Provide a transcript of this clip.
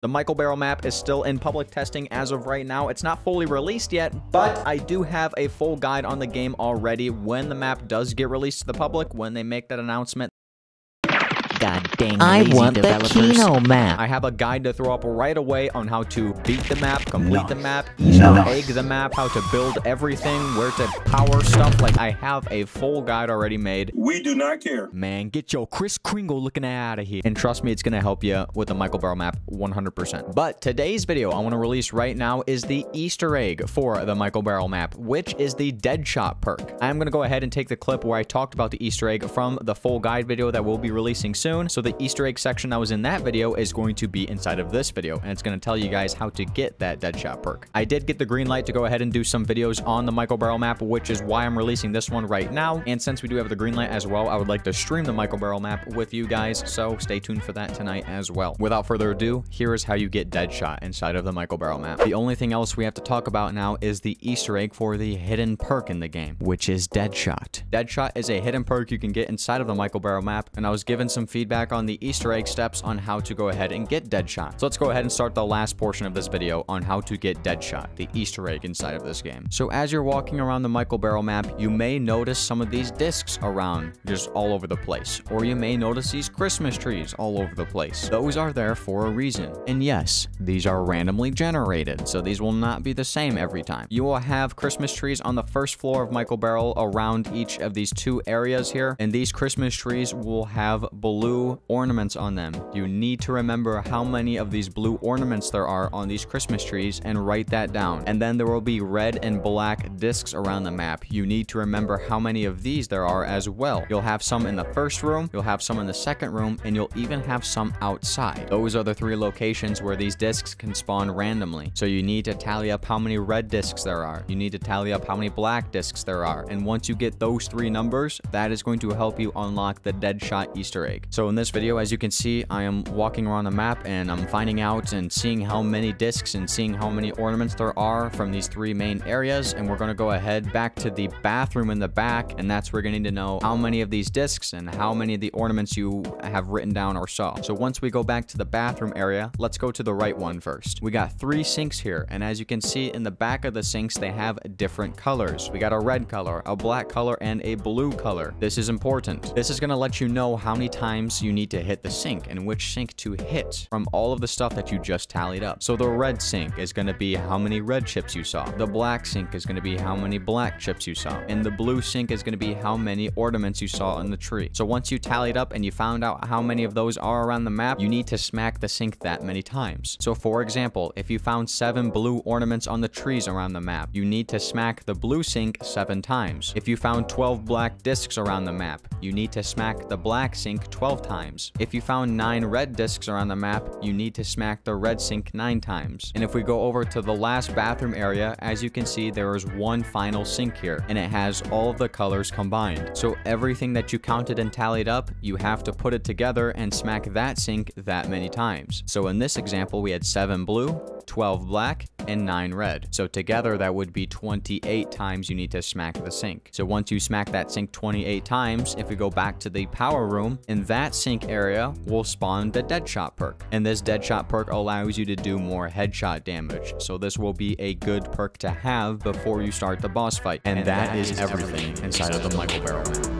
The Michael Barrel map is still in public testing as of right now. It's not fully released yet, but I do have a full guide on the game already when the map does get released to the public, when they make that announcement. God dang, I want the Kino map. I have a guide to throw up right away on how to beat the map, complete the map, egg the map, how to build everything, where to power stuff. Like, I have a full guide already made. We do not care. Man, get your Kris Kringle looking out of here. And trust me, it's going to help you with the Michael Barrel map 100%. But today's video I want to release right now is the Easter egg for the Michael Barrel map, which is the Deadshot perk. I'm going to go ahead and take the clip where I talked about the Easter egg from the full guide video that we'll be releasing soon. So the Easter egg section that was in that video is going to be inside of this video, and it's going to tell you guys how to get that Deadshot perk. I did get the green light to go ahead and do some videos on the Michael Barrel map, which is why I'm releasing this one right now. And since we do have the green light as well, I would like to stream the Michael Barrel map with you guys, so stay tuned for that tonight as well. Without further ado, here is how you get Deadshot inside of the Michael Barrel map. The only thing else we have to talk about now is the Easter egg for the hidden perk in the game, which is Deadshot. Deadshot is a hidden perk you can get inside of the Michael Barrel map, and I was given some feedback on the Easter egg steps on how to go ahead and get Deadshot. So let's go ahead and start the last portion of this video on how to get Deadshot, the Easter egg inside of this game. So as you're walking around the Michael Barrel map, you may notice some of these discs around just all over the place, or you may notice these Christmas trees all over the place. Those are there for a reason. And yes, these are randomly generated, so these will not be the same every time. You will have Christmas trees on the first floor of Michael Barrel around each of these two areas here, and these Christmas trees will have balloons, blue ornaments on them. You need to remember how many of these blue ornaments there are on these Christmas trees and write that down. And then there will be red and black discs around the map. You need to remember how many of these there are as well. You'll have some in the first room, you'll have some in the second room, and you'll even have some outside. Those are the three locations where these discs can spawn randomly. So you need to tally up how many red discs there are. You need to tally up how many black discs there are. And once you get those three numbers, that is going to help you unlock the Deadshot Easter egg. So in this video, as you can see, I am walking around the map and I'm finding out and seeing how many discs and seeing how many ornaments there are from these three main areas. And we're going to go ahead back to the bathroom in the back, and that's where you're going to need to know how many of these discs and how many of the ornaments you have written down or saw. So once we go back to the bathroom area, let's go to the right one first. We got three sinks here, and as you can see in the back of the sinks, they have different colors. We got a red color, a black color, and a blue color. This is important. This is going to let you know how many times you need to hit the sink and which sink to hit from all of the stuff that you just tallied up. So the red sink is going to be how many red chips you saw. The black sink is going to be how many black chips you saw. And the blue sink is going to be how many ornaments you saw on the tree. So once you tallied up and you found out how many of those are around the map, you need to smack the sink that many times. So for example, if you found 7 blue ornaments on the trees around the map, you need to smack the blue sink 7 times. If you found 12 black discs around the map, you need to smack the black sink 12 times. If you found 9 red discs around the map, you need to smack the red sink 9 times. And if we go over to the last bathroom area, as you can see, there is one final sink here, and it has all of the colors combined. So everything that you counted and tallied up, you have to put it together and smack that sink that many times. So in this example, we had 7 blue, 12 black, and 9 red. So together that would be 28 times you need to smack the sink. So once you smack that sink 28 times, if we go back to the power room, in that sink area will spawn the Deadshot perk. And this Deadshot perk allows you to do more headshot damage. So this will be a good perk to have before you start the boss fight. And that is everything inside of the Michael Barrel map.